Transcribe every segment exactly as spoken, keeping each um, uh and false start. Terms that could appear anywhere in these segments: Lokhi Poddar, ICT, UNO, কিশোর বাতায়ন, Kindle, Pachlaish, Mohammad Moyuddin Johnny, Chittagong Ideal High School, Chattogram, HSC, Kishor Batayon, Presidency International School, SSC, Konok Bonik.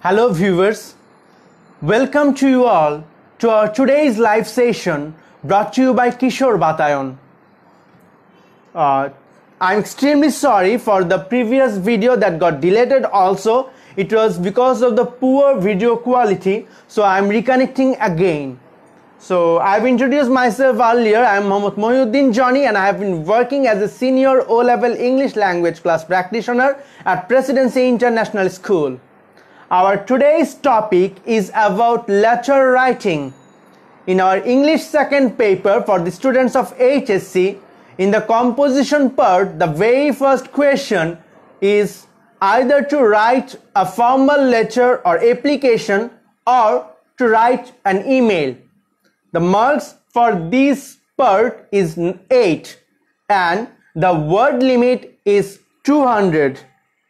Hello viewers, welcome to you all to our today's live session brought to you by Kishor Batayon. Uh, I'm extremely sorry for the previous video that got deleted also. It was because of the poor video quality, so I'm reconnecting again. So I've introduced myself earlier. I'm Mohammad Moyuddin Johnny and I have been working as a senior O level English language class practitioner at Presidency International School. Our today's topic is about letter writing. In our English second paper for the students of H S C, in the composition part, the very first question is either to write a formal letter or application or to write an email. The marks for this part is eight and the word limit is two hundred.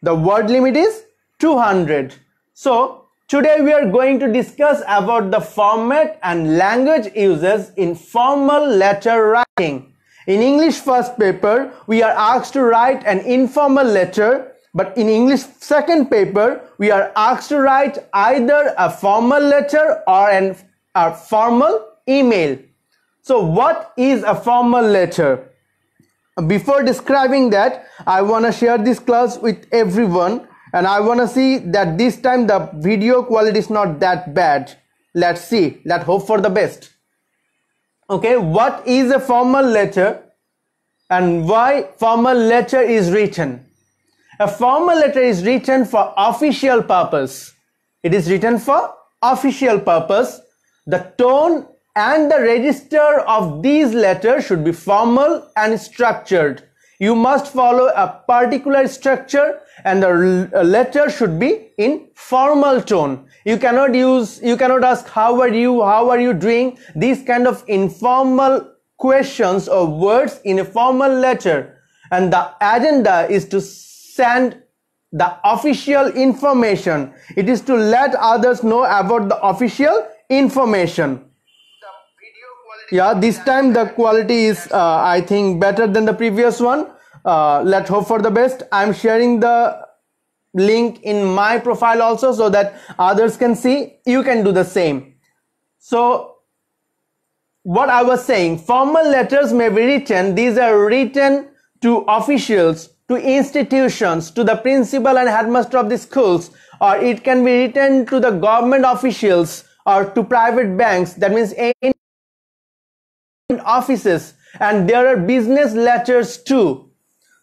The word limit is two hundred. So today we are going to discuss about the format and language uses in formal letter writing. In English first paper, we are asked to write an informal letter, but in English second paper, we are asked to write either a formal letter or an, a formal email. So what is a formal letter? Before describing that, I want to share this class with everyone. And I want to see that this time the video quality is not that bad. Let's see. Let's hope for the best. Okay, what is a formal letter and why formal letter is written? A formal letter is written for official purpose. It is written for official purpose. The tone and the register of these letters should be formal and structured. You must follow a particular structure and the letter should be in formal tone. You cannot use, you cannot ask how are you, how are you doing, these kind of informal questions or words in a formal letter. And the agenda is to send the official information. It is to let others know about the official information. Yeah, this time the quality is uh, I think better than the previous one. Uh, let's hope for the best. I'm sharing the link in my profile also so that others can see. You can do the same. So what I was saying, formal letters may be written. These are written to officials, to institutions, to the principal and headmaster of the schools, or it can be written to the government officials or to private banks. That means any offices, and there are business letters too.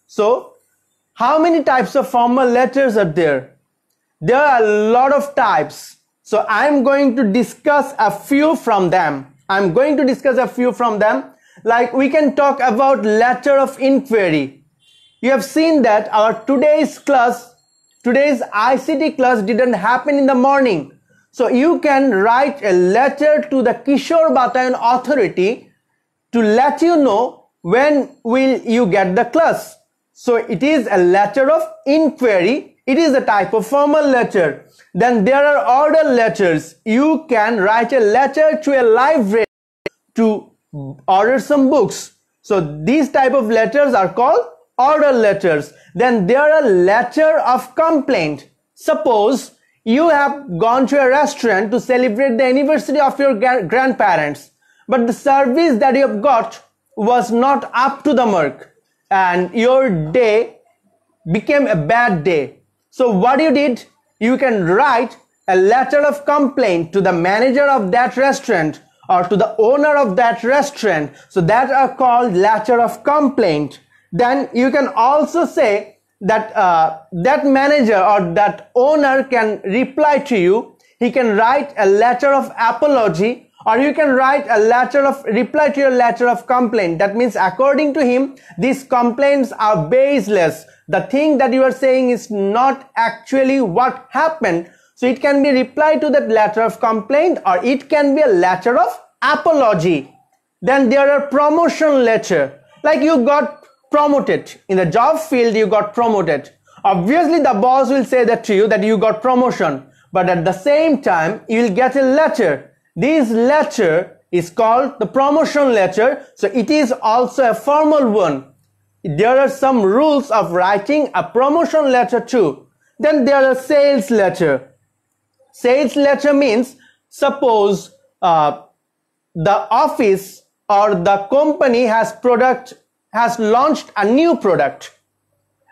So how many types of formal letters are there? There are a lot of types. So I'm going to discuss a few from them. I'm going to discuss a few from them. Like we can talk about letter of inquiry. You have seen that our today's class, today's I C T class didn't happen in the morning. So you can write a letter to the Kishor Batayon authority to let you know when will you get the class. So it is a letter of inquiry. It is a type of formal letter. Then there are order letters. You can write a letter to a library to order some books. So these type of letters are called order letters. Then there are letter of complaint. Suppose you have gone to a restaurant to celebrate the anniversary of your grandparents, but the service that you have got was not up to the mark and your day became a bad day. So what you did, you can write a letter of complaint to the manager of that restaurant or to the owner of that restaurant. So that are called letter of complaint. Then you can also say that uh, that manager or that owner can reply to you. He can write a letter of apology, or you can write a letter of reply to your letter of complaint. That means according to him, these complaints are baseless. The thing that you are saying is not actually what happened. So it can be reply to that letter of complaint or it can be a letter of apology. Then there are promotion letter. Like you got promoted. In the job field, you got promoted. Obviously, the boss will say that to you that you got promotion. But at the same time, you will get a letter. This letter is called the promotion letter, so it is also a formal one. There are some rules of writing a promotion letter too. Then there are sales letter. Sales letter means suppose uh, the office or the company has product has launched a new product,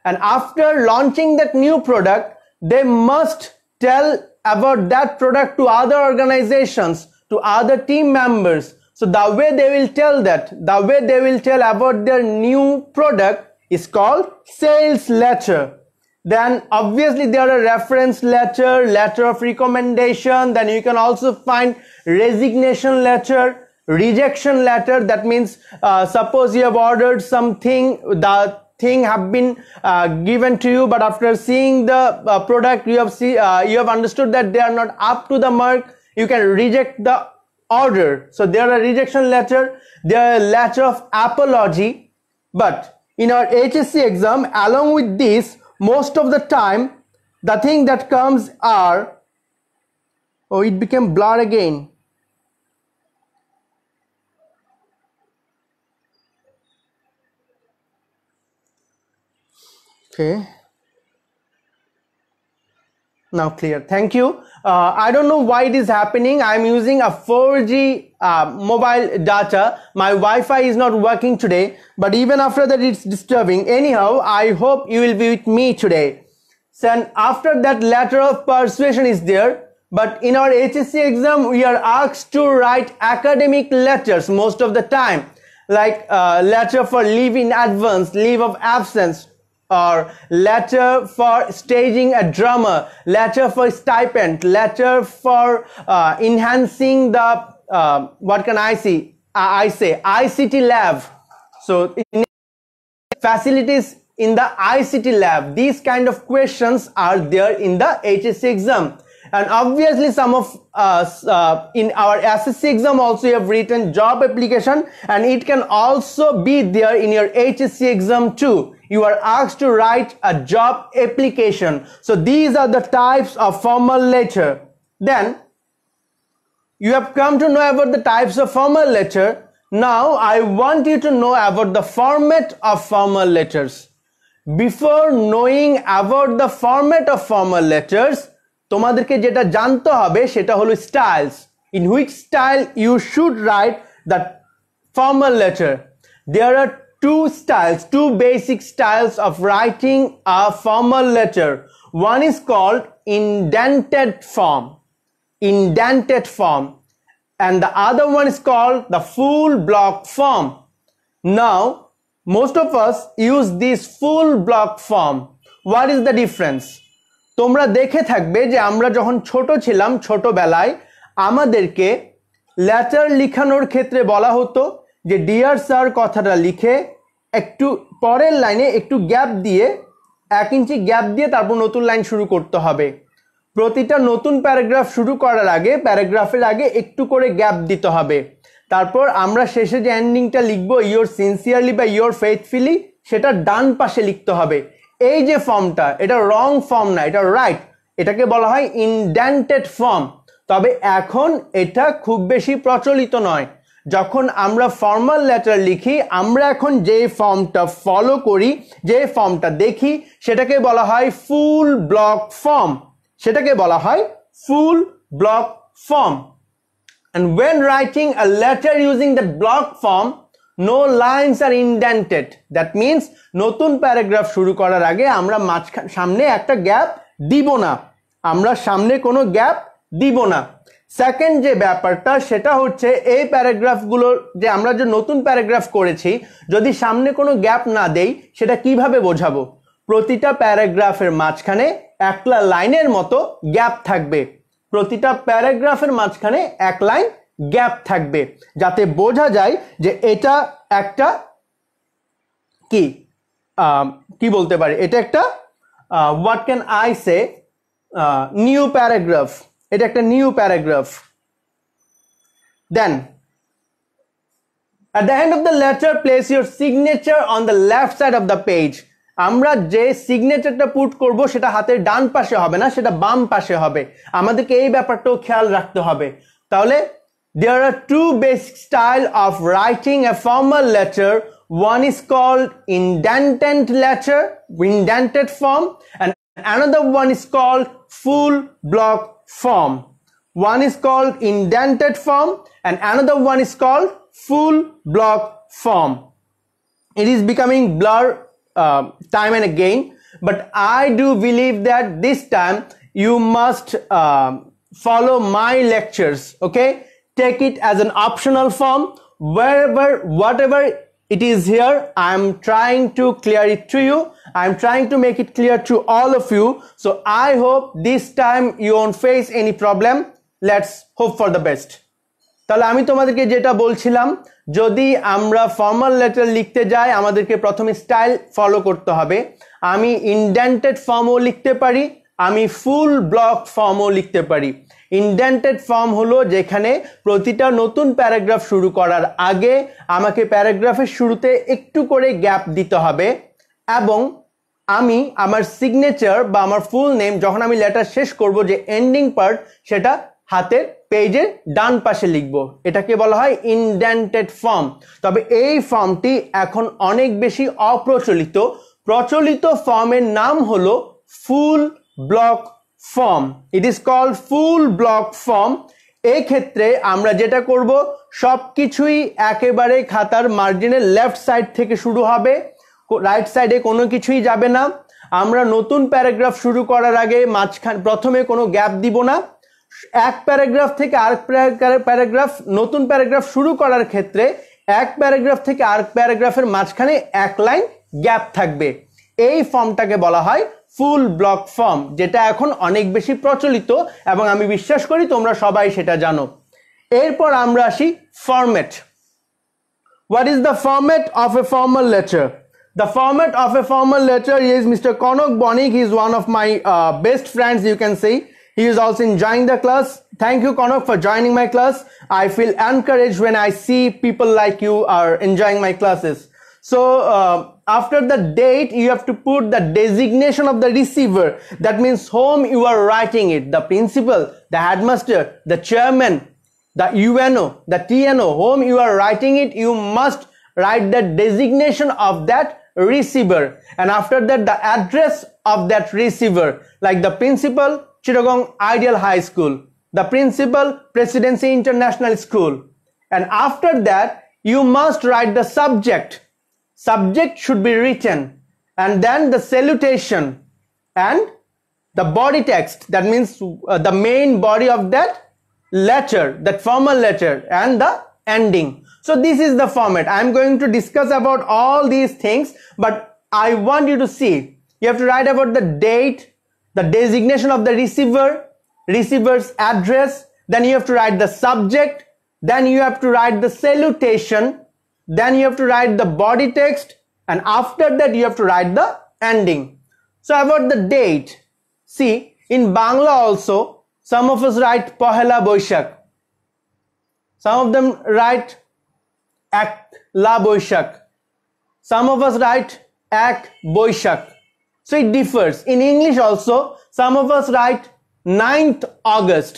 and after launching that new product they must tell about that product to other organizations, to other team members. So the way they will tell that, the way they will tell about their new product is called sales letter. Then obviously there are reference letter, letter of recommendation. Then you can also find resignation letter, rejection letter. That means uh, suppose you have ordered something, the thing have been uh, given to you, but after seeing the uh, product you have see uh, you have understood that they are not up to the mark. You can reject the order. So there are rejection letter, there are letter of apology. But in our H S C exam, along with this, most of the time the thing that comes are, oh, it became blur again. Okay, now clear. Thank you. Uh, I don't know why it is happening. I'm using a four G uh, mobile data. My Wi-Fi is not working today, but even after that it's disturbing. Anyhow, I hope you will be with me today. So, and after that, letter of persuasion is there. But in our H S C exam, we are asked to write academic letters most of the time, like uh, letter for leave in advance, leave of absence, or letter for staging a drama, letter for stipend, letter for uh, enhancing the uh, what can I see I say I C T lab, so in facilities in the I C T lab. These kind of questions are there in the H S C exam, and obviously some of us uh, in our S S C exam also have written job application, and it can also be there in your H S C exam too. You are asked to write a job application. So these are the types of formal letter. Then you have come to know about the types of formal letter. Now I want you to know about the format of formal letters. Before knowing about the format of formal letters, tomaderke jeta janto hobe seta holo styles. In which style you should write the formal letter. There are two styles, two basic styles of writing a formal letter. One is called indented form, indented form, and the other one is called the full block form. Now, most of us use this full block form. What is the difference? তোমরা দেখে থাকবে যে আমরা যখন ছোট ছিলাম, ছোট বেলায় আমাদেরকে লেটার লেখানোর ক্ষেত্রে বলা হতো যে ডিয়ার স্যার কথাটা লিখে একটু পরের লাইনে একটু গ্যাপ দিয়ে এক ইঞ্চি গ্যাপ দিয়ে তারপর নতুন লাইন শুরু করতে হবে। প্রতিটা নতুন প্যারাগ্রাফ শুরু করার আগে প্যারাগ্রাফের আগে একটু করে গ্যাপ দিতে হবে, তারপর আমরা শেষে যে এন্ডিংটা লিখব ইওর সিনসিয়ারলি বা ইওর ফেইথফুলি সেটা ডান পাশে লিখতে হবে। এই যে ফর্মটা এটা রং ফর্ম না, এটা রাইট, এটাকে বলা হয় ইনডেন্টেড ফর্ম। তবে এখন এটা খুব বেশি প্রচলিত নয়। যখন আমরা ফর্মাল লেটার লিখি আমরা এখন যে ফর্মটা ফলো করি, যে ফর্মটা দেখি সেটাকে বলা হয় ফুল ব্লক ফর্ম, সেটাকে বলা হয় full block form. And when writing a letter using the block form, no lines are indented. That means নতুন প্যারাগ্রাফ শুরু করার আগে আমরা মাঝখানে সামনে একটা গ্যাপ দিব না, আমরা সামনে কোনো গ্যাপ দিব না। সেকেন্ড যে ব্যাপারটা সেটা হচ্ছে এই প্যারাগ্রাফগুলো যে আমরা যে নতুন প্যারাগ্রাফ করেছি যদি সামনে কোনো গ্যাপ না দেই সেটা কিভাবে বোঝাবো? প্রতিটা প্যারাগ্রাফের মাঝখানে একটা লাইনের মতো গ্যাপ থাকবে, প্রতিটা প্যারাগ্রাফের মাঝখানে এক লাইন গ্যাপ থাকবে, যাতে বোঝা যায় যে এটা একটা কি কি বলতে পারি, এটা একটা what can I say new paragraph, এটা একটা new paragraph. Then at the end of the letter place your signature on the left side of the page. আমরা যে সিগনেচারটা পুট করব সেটা হাতের ডান পাশে হবে না, সেটা বাম পাশে হবে। আমাদেরকে এই ব্যাপারটাও খেয়াল রাখতে হবে। তাহলে there are two basic style of writing a formal letter. One is called indented letter, indented form, and another one is called full block form. One is called indented form and another one is called full block form. It is becoming blur uh, time and again, but I do believe that this time you must uh, follow my lectures, okay? Take it as an optional form. Wherever, whatever it is here, I am trying to clear it to you. I am trying to make it clear to all of you. So I hope this time you won't face any problem. Let's hope for the best. তাহলে আমি তোমাদেরকে যেটা বলছিলাম, যদি আমরা formal letter লিখতে যাই আমাদেরকে প্রথমে স্টাইল ফলো করতে হবে। আমি ইনডেন্টেড ফর্মও লিখতে পারি, আমি ফুল ব্লক ফর্মও লিখতে পারি। ইনডেন্টেড ফর্ম হলো যেখানে প্রতিটা নতুন প্যারাগ্রাফ শুরু করার আগে আমাকে প্যারাগ্রাফের শুরুতে একটু করে গ্যাপ দিতে হবে, এবং আমি আমার সিগনেচার বা আমার ফুল নেম যখন আমি লেটার শেষ করব যে এন্ডিং পার্ট সেটা হাতের পেজের ডান পাশে লিখব। এটাকে বলা হয় ইনডেন্টেড ফর্ম। তবে এই ফর্মটি এখন অনেক বেশি অপ্রচলিত। প্রচলিত ফর্মের নাম হলো full block form. It is called full block form. এই ক্ষেত্রে আমরা যেটা করব, সব কিছুই একেবারে খাতার মার্জিনের লেফট সাইড থেকে শুরু হবে, রাইট সাইডে কোনো কিছুই যাবে না। আমরা নতুন প্যারাগ্রাফ শুরু করার আগে মাঝখান প্রথমে কোনো গ্যাপ দিব না। এক প্যারাগ্রাফ থেকে আরেক প্যারাগ্রাফ, নতুন প্যারাগ্রাফ শুরু করার ক্ষেত্রে এক প্যারাগ্রাফ থেকে আরেক প্যারাগ্রাফের মাঝখানে এক লাইন গ্যাপ থাকবে। এই ফর্মটাকে বলা হয় ফুল ব্লক ফর্ম, যেটা এখন অনেক বেশি প্রচলিত এবং আমি বিশ্বাস করি তোমরা সবাই সেটা জানো। এরপর আমরা আসি format. What is the format of a formal letter? The format of a formal letter is Mister Konok Bonik. He is one of my uh, best friends, you can say. He is also enjoying the class. Thank you, Konok, for joining my class. I feel encouraged when I see people like you are enjoying my classes. So uh, after the date, you have to put the designation of the receiver. That means whom you are writing it. The principal, the headmaster, the chairman, the U N O, the T N O, whom you are writing it, you must write the designation of that receiver, and after that the address of that receiver, like the principal, Chittagong Ideal High School, the principal, Presidency International School, and after that you must write the subject. Subject should be written, and then the salutation and the body text, that means uh, the main body of that letter, that formal letter, and the ending. So this is the format. I am going to discuss about all these things, but I want you to see. You have to write about the date, the designation of the receiver, receiver's address, then you have to write the subject, then you have to write the salutation, then you have to write the body text, and after that you have to write the ending. So about the date, see, in Bangla also, some of us write Pohela Boishak, some of them write Ekla Boishak, some of us write Ek Boishak. So it differs. In English also, some of us write ninth August,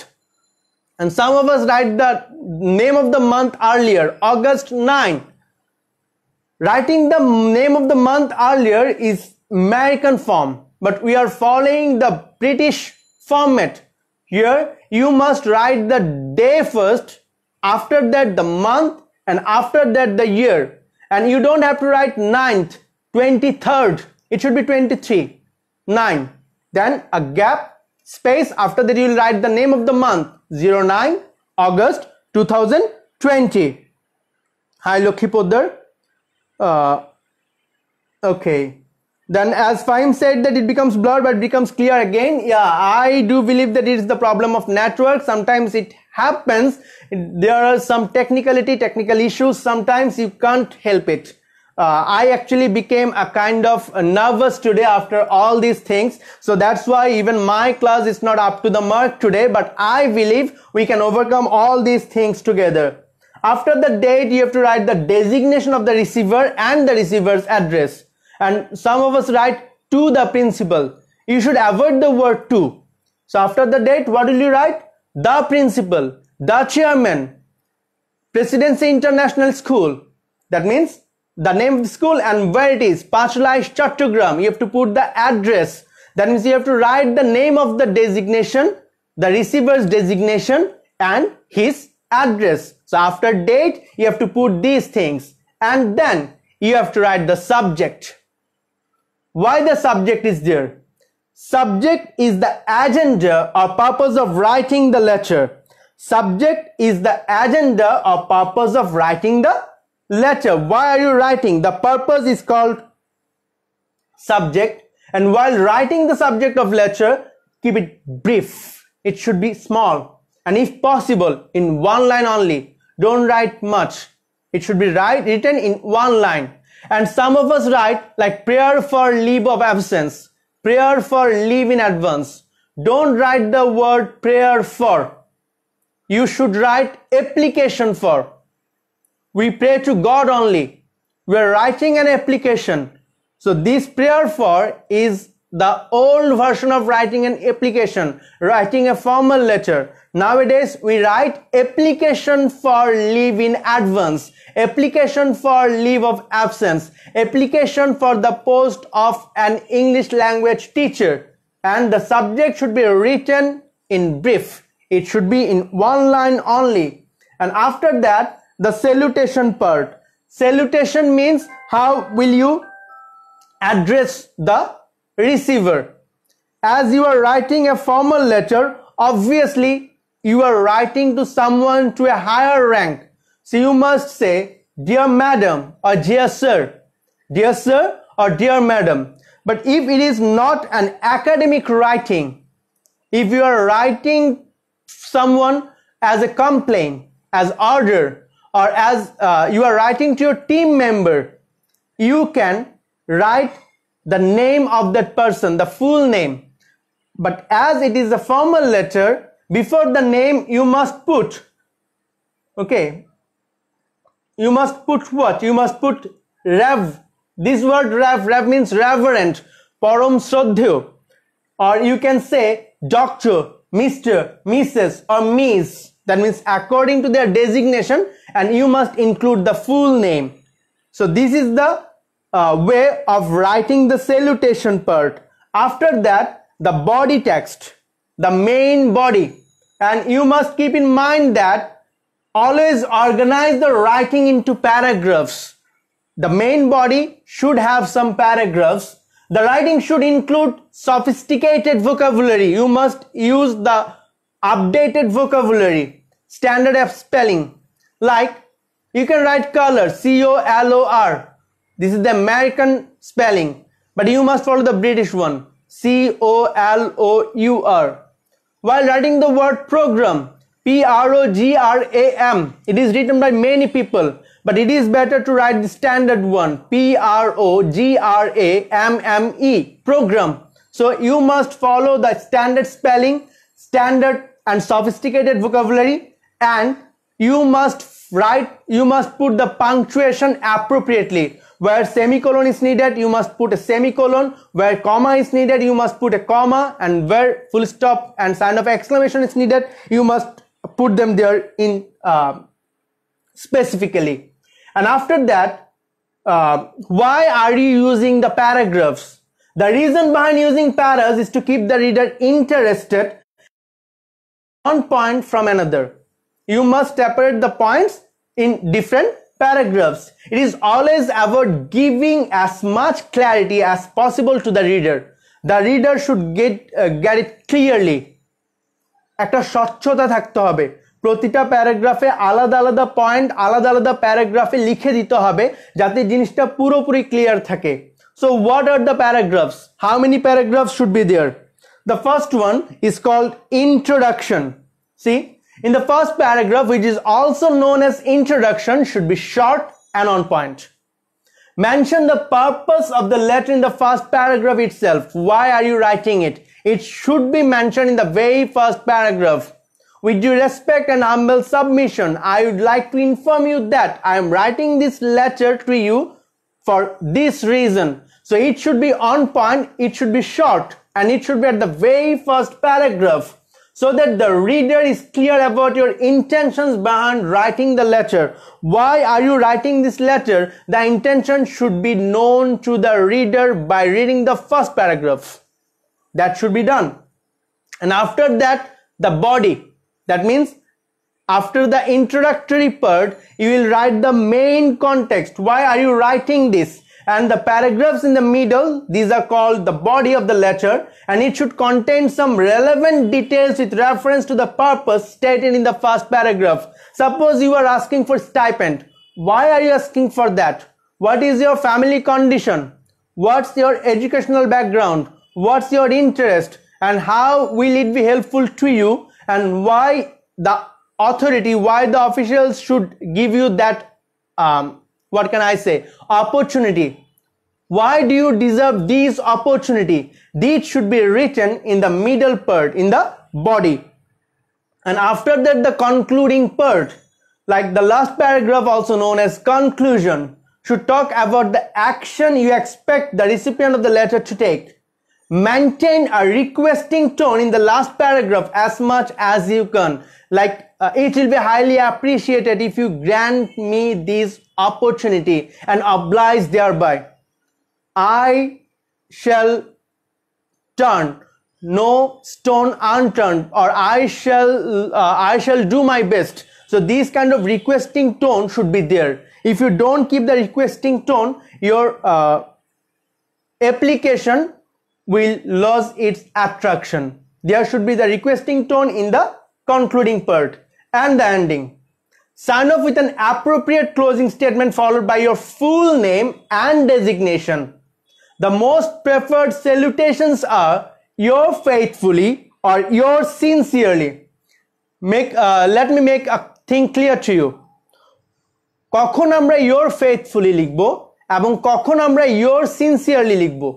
and some of us write the name of the month earlier, August ninth. Writing the name of the month earlier is American form, but we are following the British format. Here you must write the day first, after that the month, and after that the year. And you don't have to write ninth, twenty-third, it should be twenty-three, nine, then a gap, space, after that you will write the name of the month, zero nine August two thousand twenty. Hi Lokhi Poddar. Uh, okay, then as Fahim said that it becomes blurred but becomes clear again. Yeah, I do believe that it is the problem of network. Sometimes it happens. There are some technicality, technical issues. Sometimes you can't help it. Uh, I actually became a kind of nervous today after all these things. So that's why even my class is not up to the mark today. But I believe we can overcome all these things together. After the date, you have to write the designation of the receiver and the receiver's address. And some of us write to the principal. You should avoid the word to. So after the date, what will you write? The principal, the chairman, Presidency International School. That means the name of the school and where it is, Pachlaish, Chattogram. You have to put the address. That means you have to write the name of the designation, the receiver's designation and his address. So after date, you have to put these things, and then you have to write the subject. Why the subject is there? Subject is the agenda or purpose of writing the letter. Subject is the agenda or purpose of writing the letter. Why are you writing? The purpose is called subject, and while writing the subject of letter, keep it brief. It should be small, and if possible, in one line only. Don't write much. It should be right written in one line. And some of us write like prayer for leave of absence, prayer for leave in advance. Don't write the word prayer for. You should write application for. We pray to God only. We are writing an application. So this prayer for is the old version of writing an application, writing a formal letter. Nowadays we write application for leave in advance, application for leave of absence, application for the post of an English language teacher, and the subject should be written in brief. It should be in one line only. And after that, the salutation part. Salutation means how will you address the receiver. As you are writing a formal letter, obviously you are writing to someone to a higher rank. So you must say, dear madam or dear sir, dear sir or dear madam. But if it is not an academic writing, if you are writing someone as a complaint, as order, or as uh, you are writing to your team member, you can write the name of that person, the full name. But as it is a formal letter, before the name you must put, okay, you must put what? You must put Rev. This word Rev, Rev means reverend, Param Shraddha, or you can say Doctor, Mister, Missus or Miss, that means according to their designation, and you must include the full name. So this is the uh, way of writing the salutation part. After that, the body text, the main body, and you must keep in mind that always organize the writing into paragraphs. The main body should have some paragraphs. The writing should include sophisticated vocabulary. You must use the updated vocabulary, standard of spelling. Like you can write color, C O L O R. This is the American spelling, but you must follow the British one, C O L O U R. While writing the word program, P R O G R A M. It is written by many people, but it is better to write the standard one, P R O G R A M M E, program. So you must follow the standard spelling, standard and sophisticated vocabulary, and you must write, you must put the punctuation appropriately. Where semicolon is needed, you must put a semicolon. Where comma is needed, you must put a comma. And where full stop and sign of exclamation is needed, you must put them there in uh, specifically. And after that, uh, why are you using the paragraphs? The reason behind using paras is to keep the reader interested one point from another. You must separate the points in different paragraphs. It is always about giving as much clarity as possible to the reader. The reader should get, uh, get it clearly. Ekta shochchota thakte hobe. প্রতিটা প্যারাগ্রাফে আলাদা আলাদা point আলাদা আলাদা প্যারাগ্রাফে লিখে দিতে হবে যাতে জিনিসটা পুরোপুরি ক্লিয়ার থাকে so what are the paragraphs how many paragraphs should be there the first one is called introduction see in the first paragraph which is also known as introduction should be short and on point mention the purpose of the letter in the first paragraph itself why are you writing it it should be mention in the very first paragraph. With due respect and humble submission, I would like to inform you that I am writing this letter to you for this reason. So it should be on point, it should be short, and it should be at the very first paragraph so that the reader is clear about your intentions behind writing the letter. Why are you writing this letter? The intention should be known to the reader by reading the first paragraph. That should be done. And after that, the body. That means after the introductory part, you will write the main context. Why are you writing this? And the paragraphs in the middle, these are called the body of the letter, and it should contain some relevant details with reference to the purpose stated in the first paragraph. Suppose you are asking for stipend. Why are you asking for that? What is your family condition? What's your educational background? What's your interest? And how will it be helpful to you? And why the authority, why the officials should give you that, um, what can I say, opportunity. Why do you deserve this opportunity? This should be written in the middle part, in the body. And after that, the concluding part, like the last paragraph, also known as conclusion, should talk about the action you expect the recipient of the letter to take. Maintain a requesting tone in the last paragraph as much as you can. Like uh, it will be highly appreciated if you grant me this opportunity and oblige thereby. I shall turn no stone unturned, or I shall uh, I shall do my best. So this kind of requesting tone should be there. If you don't keep the requesting tone, your uh, application will lose its attraction. There should be the requesting tone in the concluding part and the ending. Sign off with an appropriate closing statement followed by your full name and designation. The most preferred salutations are your faithfully or your sincerely. Make, uh, let me make a thing clear to you. কখন আমরা your faithfully লিখবো এবং কখন আমরা your sincerely লিখবো।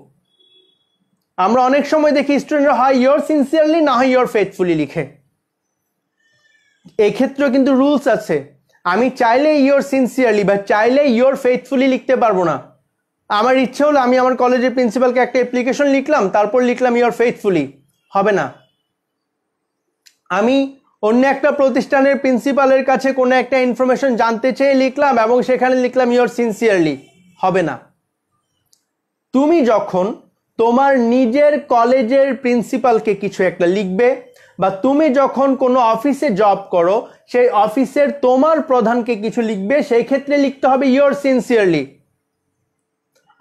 আমরা অনেক সময় দেখি স্টুডেন্টরা হয় your sincerely না হয় your faithfully লিখে। এই ক্ষেত্রে কিন্তু রুলস আছে। আমি চাইলে your sincerely বা চাইলে your faithfully লিখতে পারবো না। আমার ইচ্ছে হলো আমি আমার কলেজের প্রিন্সিপালকে একটা অ্যাপ্লিকেশন লিখলাম, তারপর লিখলাম your faithfully, হবে না। আমি অন্য একটা প্রতিষ্ঠানের প্রিন্সিপালের কাছে কোন একটা ইনফরমেশন জানতে চেয়ে লিখলাম এবং সেখানে লিখলাম your sincerely, হবে না। তুমি যখন তোমার নিজের কলেজের প্রিন্সিপালকে কিছু একটা লিখবে বা তুমি যখন কোনো অফিসে জব করো সেই অফিসের তোমার প্রধানকে কিছু লিখবে, সেই ক্ষেত্রে লিখতে হবে your sincerely।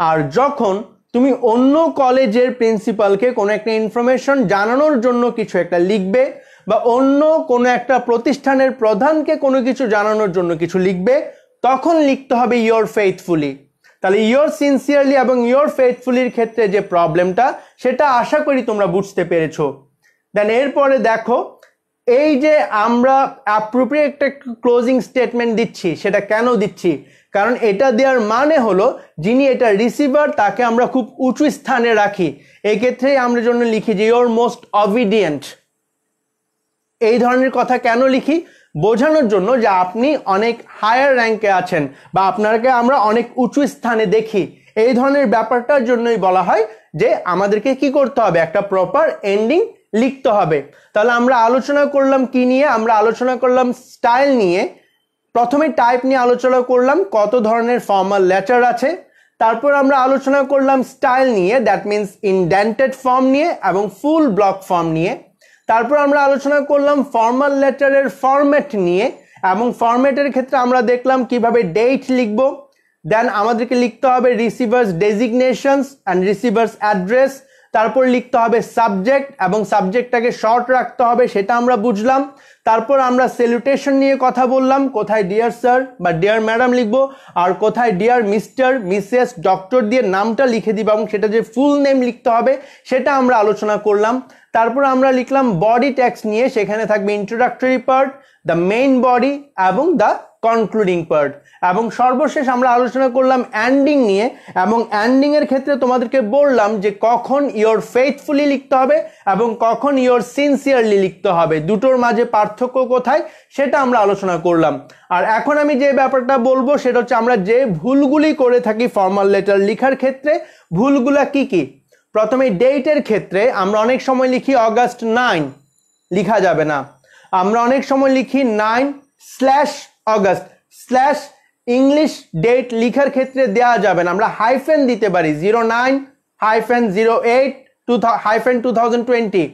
আর যখন তুমি অন্য কলেজের প্রিন্সিপালকে কোনো একটা ইনফরমেশন জানানোর জন্য কিছু একটা লিখবে বা অন্য কোনো একটা প্রতিষ্ঠানের প্রধানকে কোনো কিছু জানানোর জন্য কিছু লিখবে, তখন লিখতে হবে your faithfully। তাহলে your sincerely এবং your faithfully এর ক্ষেত্রে যে প্রবলেমটা, সেটা আশা করি তোমরা বুঝতে পেরেছো। দেন এরপরে দেখো, এই যে আমরা অ্যাপ্রোপ্রিয়েট একটা ক্লোজিং স্টেটমেন্ট দিচ্ছি, সেটা কেন দিচ্ছি? কারণ এটা দেওয়ার মানে হলো যিনি এটা রিসিভার তাকে আমরা খুব উঁচু স্থানে রাখি। এই ক্ষেত্রে আমরা জন্য লিখি যে your most obedient। এই ধরনের কথা কেন লিখি? বোঝানোর জন্য যে আপনি অনেক হায়ার র্যাঙ্কে আছেন বা আপনাকে আমরা অনেক উঁচু স্থানে দেখি। এই ধরনের ব্যাপারটার জন্যই বলা হয় যে আমাদেরকে কি করতে হবে, একটা প্রপার এন্ডিং লিখতে হবে। তাহলে আমরা আলোচনা করলাম কি নিয়ে? আমরা আলোচনা করলাম স্টাইল নিয়ে। প্রথমে টাইপ নিয়ে আলোচনা করলাম, কত ধরনের ফর্মাল লেটার আছে। তারপর আমরা আলোচনা করলাম স্টাইল নিয়ে, দ্যাট মিনস ইনডেন্টেড ফর্ম নিয়ে এবং ফুল ব্লক ফর্ম নিয়ে। তারপর আমরা আলোচনা করলাম ফর্মাল লেটারের ফরম্যাট নিয়ে, এবং ফরম্যাটের ক্ষেত্রে আমরা দেখলাম কিভাবে ডেট লিখব। দেন আমাদেরকে লিখতে হবে receivers designations and receivers address. তারপর লিখতে হবে সাবজেক্ট, এবং সাবজেক্টটাকে শর্ট রাখতে হবে, সেটা আমরা বুঝলাম। তারপর আমরা স্যালুটেশন নিয়ে কথা বললাম, কোথায় ডিয়ার স্যার বা ডিয়ার ম্যাডাম লিখব, আর কোথায় ডিয়ার মিস্টার মিসেস ডক্টর দিয়ে নামটা লিখে দিব এবং সেটা যে ফুল নেম লিখতে হবে সেটা আমরা আলোচনা করলাম। তারপর আমরা লিখলাম বডি টেক্সট নিয়ে, সেখানে থাকবে introductory part, the main body এবং দ্য কনক্লুডিং পার্ট। এবং সর্বশেষ আমরা আলোচনা করলাম এন্ডিং নিয়ে, এবং এন্ডিং এর ক্ষেত্রে তোমাদেরকে বললাম যে কখন ইয়োর ফেইথফুলি লিখতে হবে এবং কখন ইয়োর সিনসিয়ারলি লিখতে হবে, দুটোর মাঝে পার্থক্য কোথায় সেটা আমরা আলোচনা করলাম। আর এখন আমি যে ব্যাপারটা বলবো সেটা হচ্ছে আমরা যে ভুলগুলি করে থাকি ফর্মাল লেটার লেখার ক্ষেত্রে, ভুলগুলা কি কি। প্রথমে ডেটের ক্ষেত্রে আমরা অনেক সময় লিখি অগাস্ট নাইন, লিখা যাবে না। আমরা অনেক সময় লিখি nine slash August slash English date, লিখার ক্ষেত্রে দেওয়া যাবে না। আমরা হাইফেন দিতে পারি zero nine hyphen zero eight two hyphen two thousand twenty.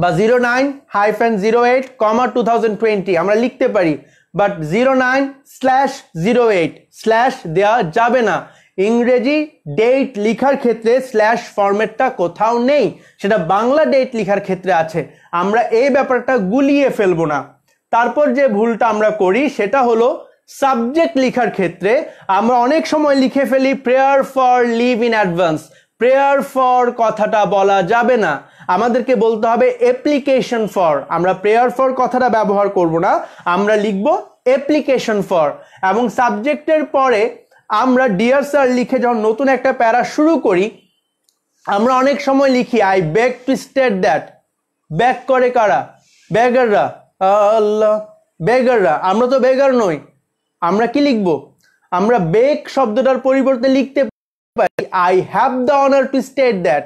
বা zero nine hyphen zero eight comma two thousand twenty আমরা লিখতে পারি, but zero nine slash zero eight slash দেওয়া যাবে না। ইংরেজি ডেট লেখার ক্ষেত্রে স্ল্যাশ ফরম্যাটটা কোথাও নেই, সেটা বাংলা ডেট লেখার ক্ষেত্রে আছে। আমরা এই ব্যাপারটা গুলিয়ে ফেলবো না। তারপর যে ভুলটা আমরা করি সেটা হলো সাবজেক্ট লেখার ক্ষেত্রে আমরা অনেক সময় লিখে ফেলি prayer for leave in advance. Prayer for কথাটা বলা যাবে না, আমাদেরকে বলতে হবে অ্যাপ্লিকেশন ফর। আমরা প্রেয়ার ফর কথাটা ব্যবহার করব না, আমরা লিখব অ্যাপ্লিকেশন ফর। এবং সাবজেক্টের পরে আমরা ডিয়ার স্যার লিখে যখন নতুন একটা প্যারা শুরু করি আমরা অনেক সময় লিখি I beg to state that. Beg করে কারা? বেগাররা। আল্লাহ বেগাররা, আমরা তো বেগার নই। আমরা কি লিখব? আমরা বেগ শব্দটার পরিবর্তে লিখতে পারি I have the honour to state that.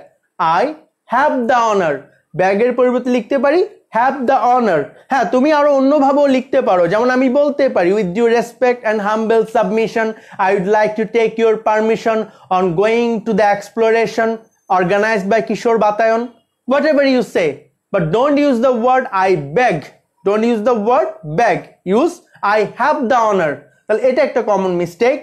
I have the honour, ব্যাগের পরিবর্তে লিখতে পারি হ্যাভ দ্য অনার। হ্যাঁ, তুমি আরো অন্যভাবেও লিখতে পারো, যেমন আমি বলতে পারি with due respect and humble submission I would like to take your permission on going to the exploration organised by কিশোর বাতায়ন। Whatever you say, but don't use the word I beg, don't use the word beg, use I have the honour. তাহলে এটা একটা common mistake.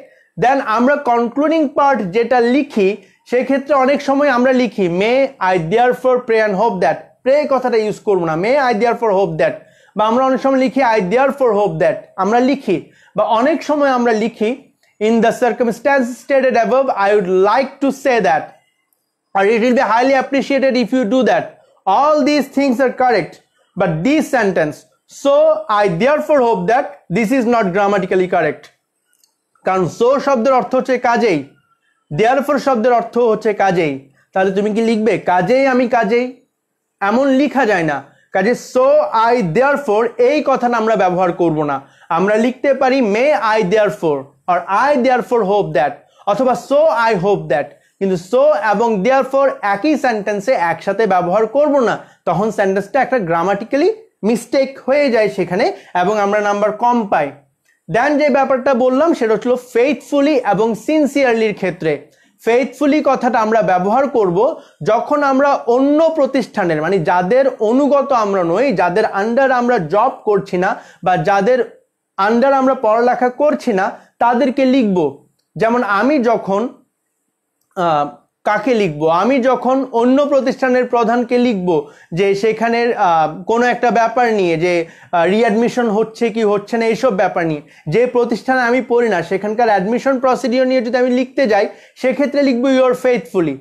দেন আমরা concluding part যেটা লিখি সেক্ষেত্রে অনেক সময় আমরা লিখি may I therefore pray and hope that. Pray কথাটা ইউজ করবো না, may I therefore hope that. বা আমরা অনেক সময় লিখি I therefore hope that, আমরা লিখি। বা অনেক সময় আমরা লিখি in the circumstances stated above I would like to say that আর it will be highly appreciated if you do that. All this things are correct, but this sentence so I therefore hope that this is not grammatically correct। কারণ so শব্দের অর্থ হচ্ছে কাজেই, therefore শব্দের অর্থ হচ্ছে কাজেই। তাহলে তুমি কি লিখবে? কাজেই আমি কাজেই, এমন লেখা যায় না। কাজে so I therefore এই কথাটা আমরা ব্যবহার করব না। আমরা লিখতে পারি may I therefore or I therefore hope that অথবা so I hope that, কিন্তু so এবং therefore একই সেন্টেন্সে একসাথে ব্যবহার করব না, তখন সেন্টেন্সটা একটা গ্রামাটিক্যালি মিস্টেক হয়ে যায় সেখানে এবং আমরা নাম্বার কম পাই। দেন যে ব্যাপারটা বললাম সেটা হচ্ছিল ফেইথফুলি এবং সিনসিয়ারলির ক্ষেত্রে। ফেইথফুলি কথাটা আমরা ব্যবহার করব যখন আমরা অন্য প্রতিষ্ঠানের, মানে যাদের অনুগত আমরা নই, যাদের আন্ডার আমরা জব করছি না বা যাদের আন্ডার আমরা পড়ালেখা করছি না, তাদেরকে লিখব। যেমন আমি যখন কাকে লিখব? আমি যখন অন্য প্রতিষ্ঠানের প্রধানকে লিখব যে সেখানের কোনো একটা ব্যাপার নিয়ে, যে রিঅ্যাডমিশন হচ্ছে কি হচ্ছে না এইসব ব্যাপার নিয়ে, যে প্রতিষ্ঠানে আমি পড়ি না সেখানকার অ্যাডমিশন প্রসিডিওর নিয়ে যদি আমি লিখতে যাই সেক্ষেত্রে লিখব ইউর ফেইথফুলি।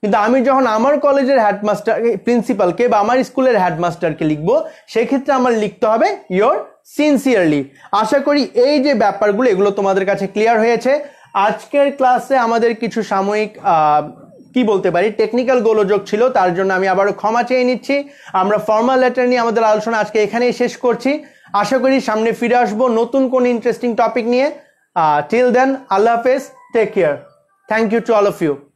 কিন্তু আমি যখন আমার কলেজের হেডমাস্টার প্রিন্সিপালকে বা আমার স্কুলের হেডমাস্টারকে লিখব সেক্ষেত্রে আমার লিখতে হবে ইউর সিনসিয়ারলি। আশা করি এই যে ব্যাপারগুলো এগুলো তোমাদের কাছে ক্লিয়ার হয়েছে। আজকের ক্লাসে আমাদের কিছু সাময়িক কি বলতে পারি টেকনিক্যাল গোলযোগ ছিল, তার জন্য আমি আবারও ক্ষমা চেয়ে নিচ্ছি। আমরা ফর্মাল লেটার নিয়ে আমাদের আলোচনা আজকে এখানেই শেষ করছি। আশা করি সামনে ফিরে আসবো নতুন কোন ইন্টারেস্টিং টপিক নিয়ে। টিল দেন আল্লাহ হাফেজ, take care, thank you to all of you.